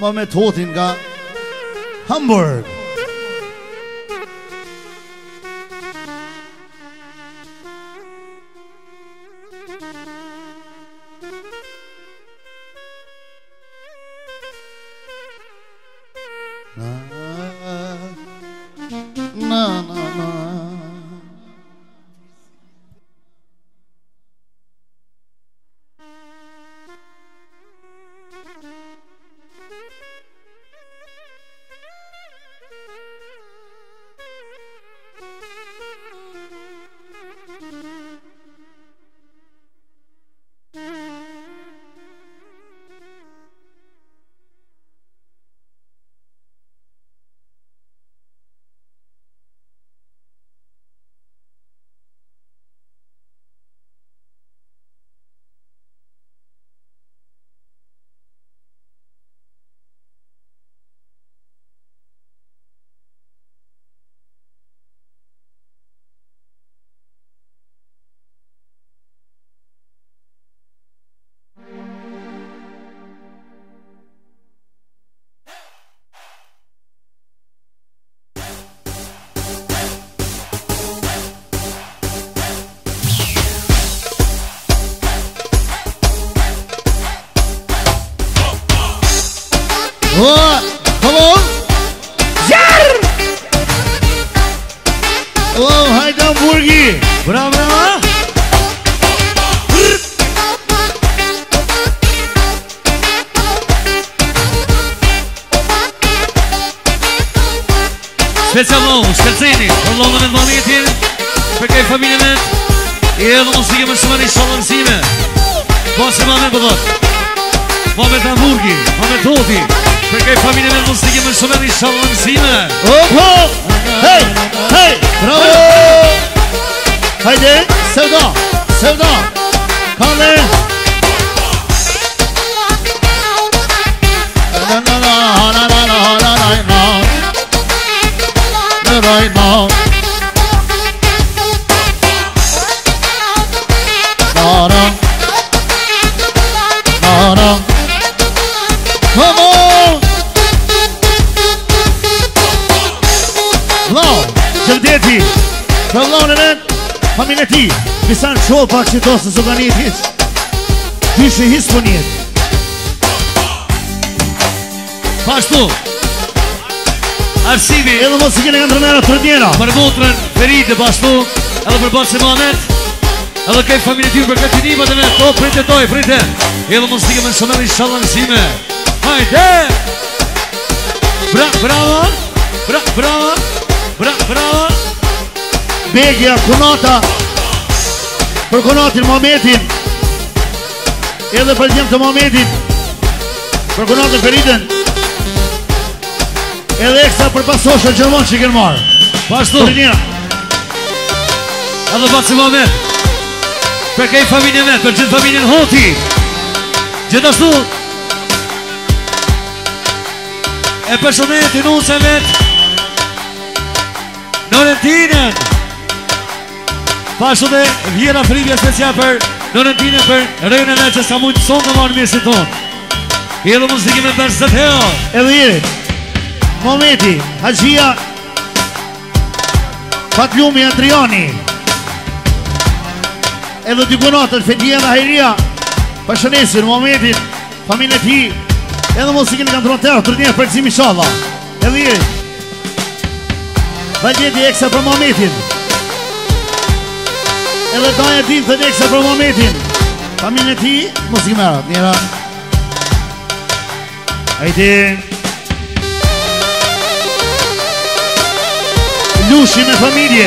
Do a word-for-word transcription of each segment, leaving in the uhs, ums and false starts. Mehmet Hoxhin nga Hamburg. Pak që dosë së të njët hiq Dyshe hiq për njët Pashtu Arsivi edhe mos i kene kanë të rënera të rënjera për motrën, Feride, Pashtu edhe për Bashe Manet edhe kej familje tjurë për këtë njëma dhe me to prejte toj, prejte edhe mos i kene mencionar i shalanësime hajde bra, brava bra, brava bra, brava Begja, Kunata për Konatin, Mehmetin edhe për djemë të Mehmetit për Konatin, Feriden edhe eksa për pasoshën Gjermon që i kënë marë Pashtu edhe Basi Mehmet për kej familjen vetë, për gjithë familjen Hoti gjithashtu e për shëndetin unëse vetë Norentinen Pashtu dhe vjera privja special për Norentine për rejnë e me që s'ka mujtë sonë të marë mjesit tonë. Edhe muzikime për zëtë heo. Edhe jerit, Mometi, Haqia, Fatlumi, Andriani, edhe dy gunatën, Fetia dhe Hajria, Pashanesin, Mometin, familje ti, edhe muzikime kanë të rëtërë, të rëtërë për kësimi shalla. Edhe jerit, Vajgjeti eksa për Mometin, edhe taj e din të dekse për Mehmetin familje ti, musikimerat njëra ajti Lushi me familje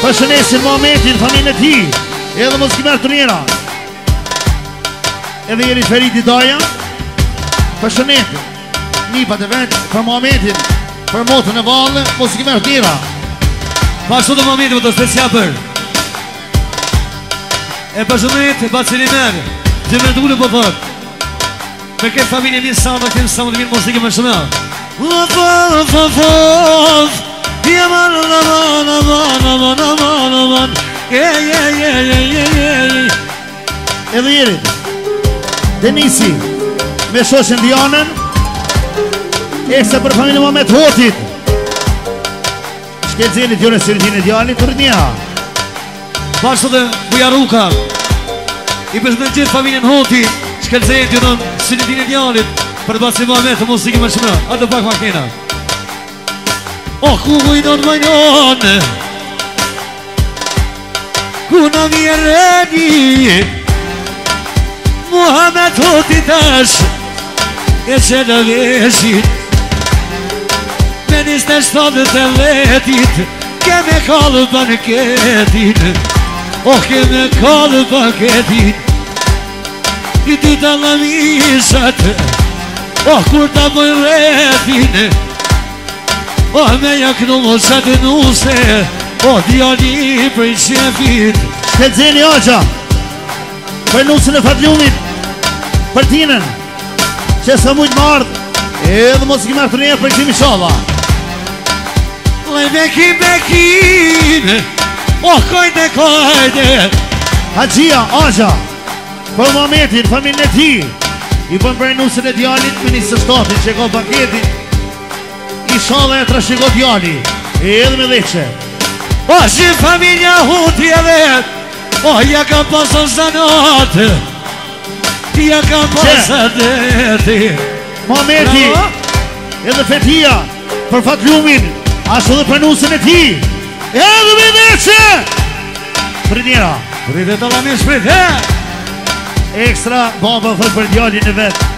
përshënesin Mehmetin, familje ti edhe musikimerat të njëra edhe jeri Feridi Daja përshënetin nipat e vetë për Mehmetin për motën e valë, musikimerat të njëra Pashtu të Mehmetin të special për e përshëndrit e Bacilimer gjëmën të ullë për thët me këtë familje mirë sa dhe këmë sa më të mirë muzikë më shëmër la fërë fërë fërë jëmën në mënë në mënë në mënë në mënë je je je je je je edhe jerit Denisi me shoshen Dianën Ekse për familje Mohamed Hotit, Shkelzinit, Jone Sirgjini, Djalit, Rënja Bashkë dhe Bujaruka. I përshëndojmë gjithë familjen Hotit, Shkelzinit, Jone Sirgjini, Djalit. Për basi Mohamed të muzikë më shënë. A të pak makina. Oh, ku kujton majnone, ku në vjereni Mohamed Hotit është e që në veshit me njështë e shtatët e letit keme kallë banketin. Oh, keme kallë banketin i dyta në mishat. Oh, kur ta bojnë retin. Oh, me jaknu moshat e nuse. O, djali prej qefit. Shkelzeni Hoxha, për nusën e Fatlumit, për tinën që së mujtë më ardhë edhe mos kima të njerë për këtimi shalla. Lej bekim, bekim. O, kojte, kojte Haxhia, Hoxha, për momentin, familën e ti i bën për nusën e djalit me njësë shtatin që ko paketin i shalla e të rëshiko djali edhe me dheqe. O, shqip familja Hutjeve. O, ja ka pasën zanat, ja ka pasën deti Mameti edhe fetia për Fatlumin, ashtu dhe për nusën e ti edhe me veqe. Pritira, pritë të lami shprite. Ekstra baba thët për djallin e vetë.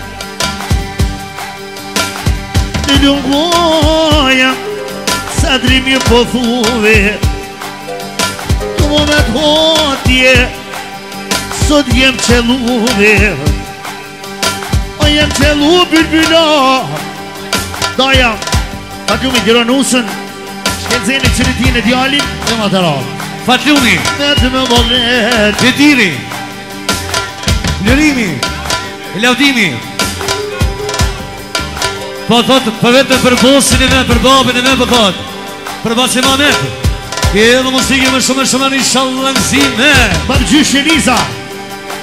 Në lungoja sa drimi po thuve Mohamed Hotje, sot jem qelluve. O jem qellu bilbila. Daja, Fatlumi djeron usën, Shkelzeni qëritin e djalin dhe matera. Fatlumi, vetë me volet, Vediri, Lërimi, Lavdimi. Po thotë, për vetëm për bosin e me, për babin e me, për thotë, për basim Mohamed. Edhe muzikë më shumë e shumë në inshallah në zime. Babë Gjysh Eliza,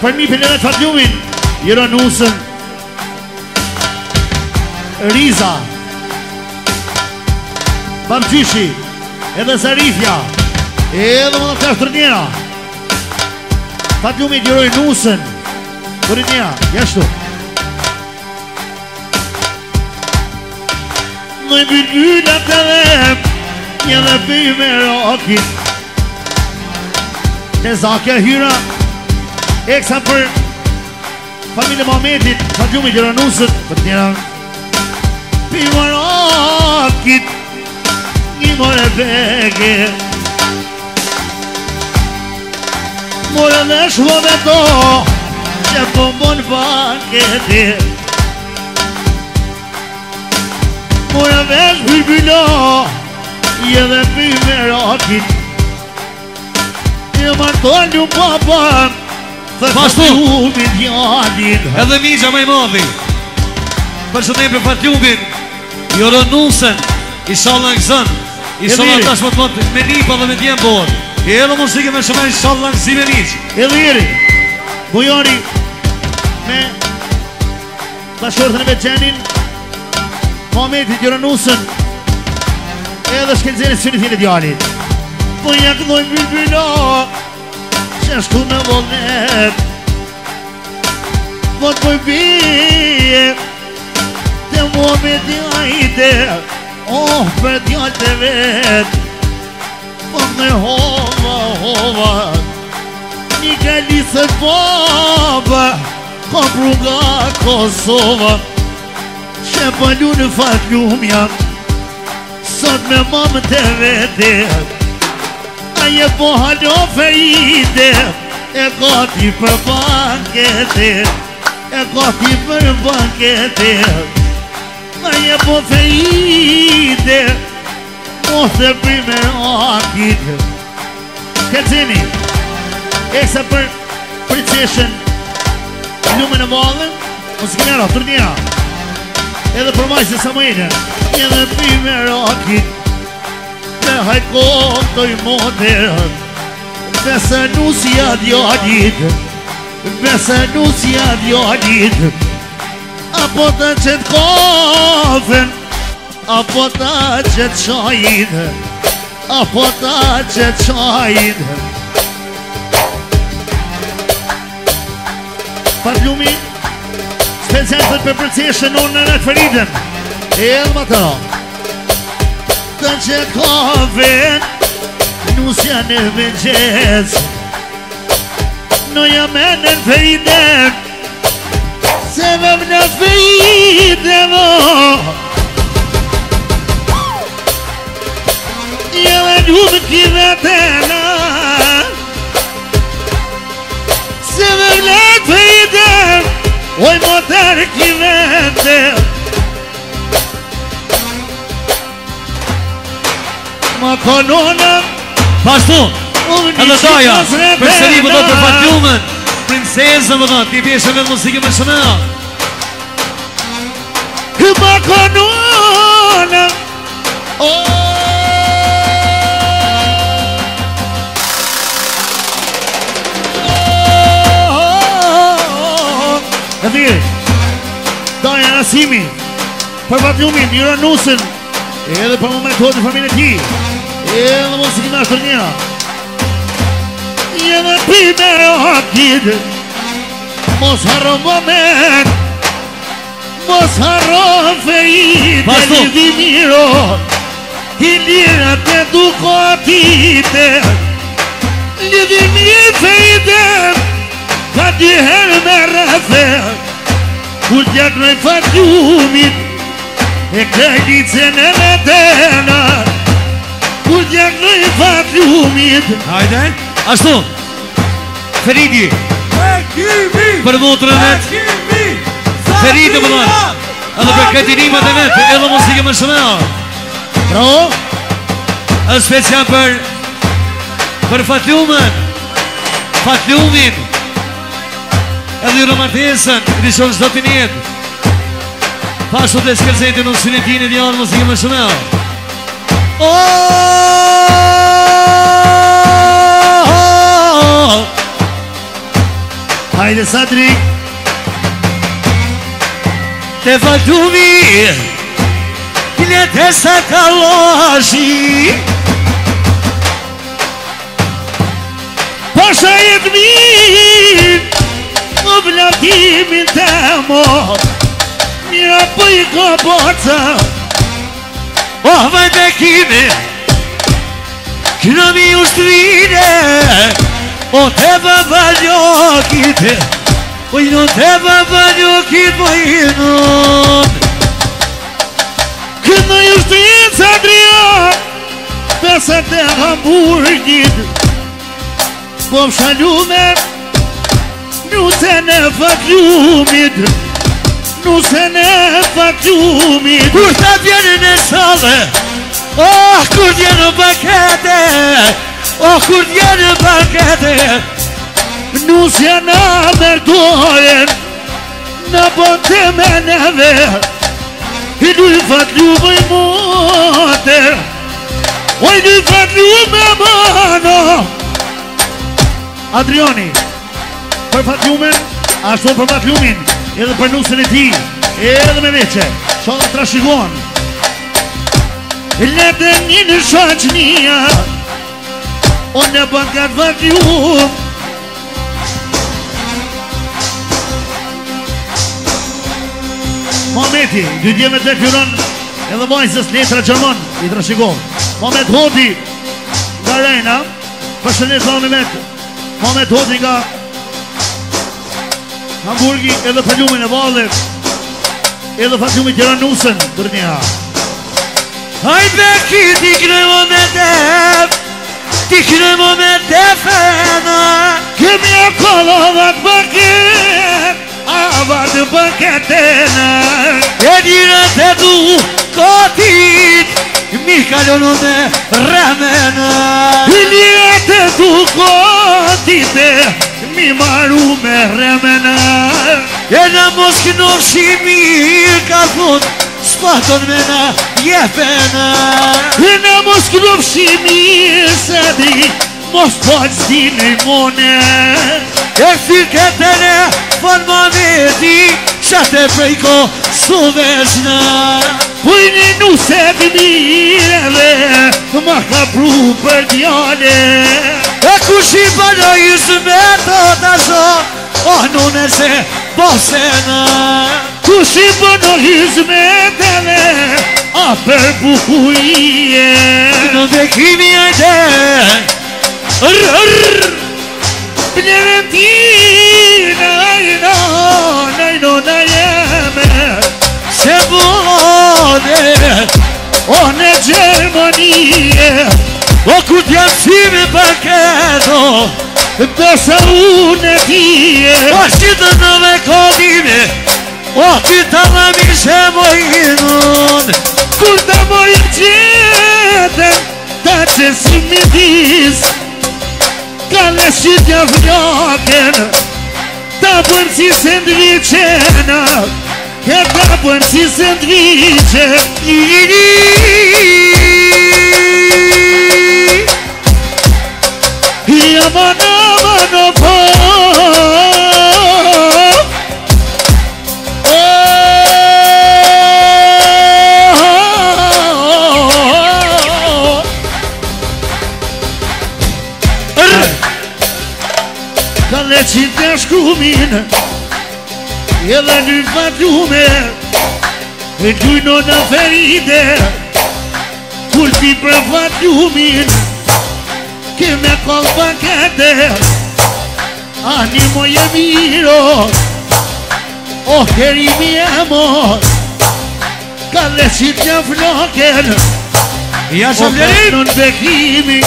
për mi për edhe të Fatlumin, jero në usën Riza, Babë Gjyshi, edhe Zarifja, edhe më në të të rënjera. Fatlumit jero në usën për rënjera, jashtu. Në i bëllë të dhem një dhe bëj me rakin të zakja hyra. Eksa për familje Mohamedit, Fatlumi Gjeronusët, për tjera bëj me rakin një more beke more dhe shvove to që pëmbon baketi more dhe shvërbilo edhe për me rakin e marton një papan dhe Fatlumin djalin. Edhe mija me i madhi për shëndem për Fatlumin jërë nusën ishallah në këzën ishallah tashmat me nipa dhe me djemë bohën edhe muzike me shëndem ishallah në zime njëq e liri Bujari me bashkërthën e Beqenin Mohamedit jërë nusën edhe Shkelzeni sënitin e djalit. Po ja këdoj bilbila që shku me volnet po të pojbije të Mohamed Djajte. Oh, për djallët e vet po me hova, hova një kalisët baba kom pruga Kosova që pëllu në Fatlumja sot me mamë të vete. Aje po halo fejite e gati për bankete e gati për bankete. Aje po fejite mose prime akit. Shkelzeni eksa për për qeshen lume në valën muzikinera, turnira edhe për majse Samuelin edhe pime rakit me hajkon të i moder bese nusja djalit bese nusja djalit apo të qëtë kafen apo ta që qajnë, apo ta që qajnë. Patlumi, special për përpërceshën unë në në Feridën. Edhe më ta të që ka venë, nusja në vëngjezë, në jamen në Feridën. Se vë më Feridë vë Juvë kivetena Se vë vlet fejden Oj motar kiveten Ma kononën Pashtu Edhe daja Për sëri vë do të Fatjumën Princesën vë do Ti pjeshe me muzikë me shëmea Ma kononën Oh Doja Nasimi Për Fatjumin, Jura Nusin Edhe për moment kohët në familje ti Edhe muzikën ashtër një Edhe pimer o hakid Mos harro moment Mos harro ferit E lidimiro Hilirat e dukotit Lidimi ferit Ka diherë me rëfet Kur t'jak nëj Fatjumit E krejlicën e me tena Kur t'jak nëj Fatjumit Hajde, ashtu Feridi Për motrën vetë Feridi për motrën Edhe për këtinimat e vetë Edhe muzike më shëmea Pro Edhe special për Për Fatjumen Fatjumin Edhe i romartesën, i dishon shdo të njetë Pashtu të shkërzetin në sëritin e djanë, muzikë më shëmeo Hajde Sadri Te Fatjumi Kilete sa kaloshi Pasha jetë mirë Më blatimin të mo Mira për i këpërca Oh vëjtë e kimi Kënëmi ushtrine O të vëvëllokit Ojnë të vëvëllokit Mojnë Kënëmi ushtrine sa dria Pesët e hamburgit Po më shalume Nuse ne Fatjumit Nuse ne Fatjumit Kur të vjene në sale Oh, kur t'jene bakete Oh, kur t'jene bakete Nusja në mërdojen Në bote me neve Hidu i Fatjume i mote Ojdu i Fatjume i mano Adriani Për Fatjumen, ashtu për Fatjumin, edhe për nusën e ti, edhe me veqe, shonë trashikon. Lete një në shaqnia, o në bankat Fatjum. Mometi, dy djeve të fyron, edhe bajzës letra Gjerman, i trashikon. Momet Hoti, nga Rejna, përshëndet dhoni vetë. Momet Hoti nga... Hamburgi edhe Fatjumin e Valet Edhe Fatjumin tjera nusën Për nja Hajde kiti kënëmo me tef Ti kënëmo me tefena Këmi e kolovat bëket Avat bëketena E njërët e du kotit Mi kalonu me ramena I njërët e du kotit Mi maru me remena E në moskënov shimir Ka thot Spaton me na jepena E në moskënov shimir Se di Mos pojtë zdin e mone E si këtene Fon ma veti Shate prejko Suveshna Pujni nu se binireve ma ka pru për djale. E kush i banoj zme të të zon, anune se bosena. Kush i banoj zme të ve, a për bukurie. Në dhe kimi e de, rrrr, Pleventina e non, e non e jeme. Se vode, o ne Germanie, o cu dianțime pacheto, dosa une tie, o cită nove codine, o cită la mișe moinun, cu da moin ciete, da ce sumidis, ca leșitea vioaten, da bărții sandwicena, e da bărții sandwice. Iamana manopo, ca leșitea șcumină. Edhe një fatjume, e gjujno në feride, kulti për fatjumin, keme kol pakete, animo je miro, o kerimi e mor, ka lesit një floken, o kërnën bekimi,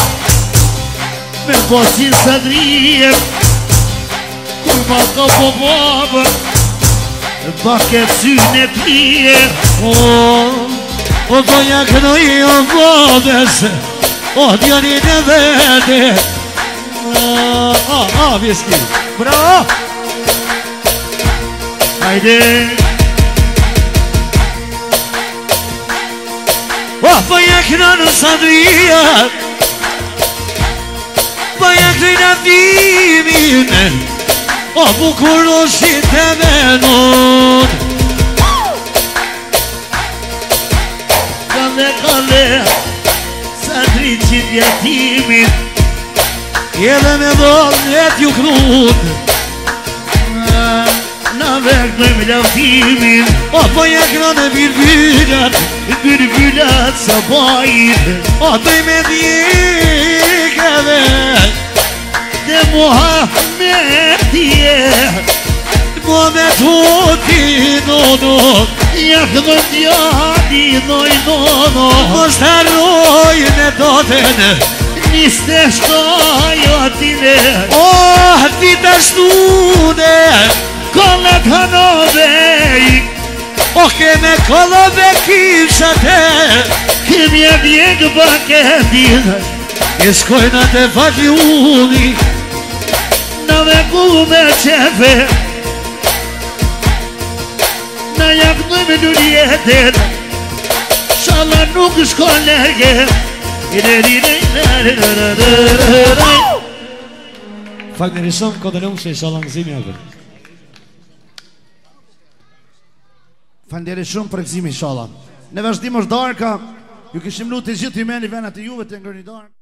me posin së drijem, kur ma ka po babën, bache zine pie, o, o doia că noi o vodes, o diori ne vede, a, a, vischi, bravo, haide, o doia că nu s-a duiat, doia că ne-a dimine, o bucuroși te venut. Cale, cale, s-a tricit de timid, ele me dolet ju crud, n-avec noi le-au timid. O băie grane virgulat, virgulat să băit, o doi me diecave, de Muhammetie, Muhammed Huti Dodo, Jahdon Jani Noj Dodo, Postaroj Nedoten, Niste Štoj Otine, Oh, Tita Štune, Kolet Hanovej, Oh, Keme Kolove Kivšate, Kim je Djeg Bakedin, Iskojna te Fatjuni, Nave gume qefe, na jaknojme ljurjetet, shala nuk shko lege. Fak në rison, kodë lumë se shala nëzimi akër. Falenderi shumë për këzimi shala. Ne vazhdim është darka, ju kishim lutë të gjithë i meni venat e juve të ngërni darka.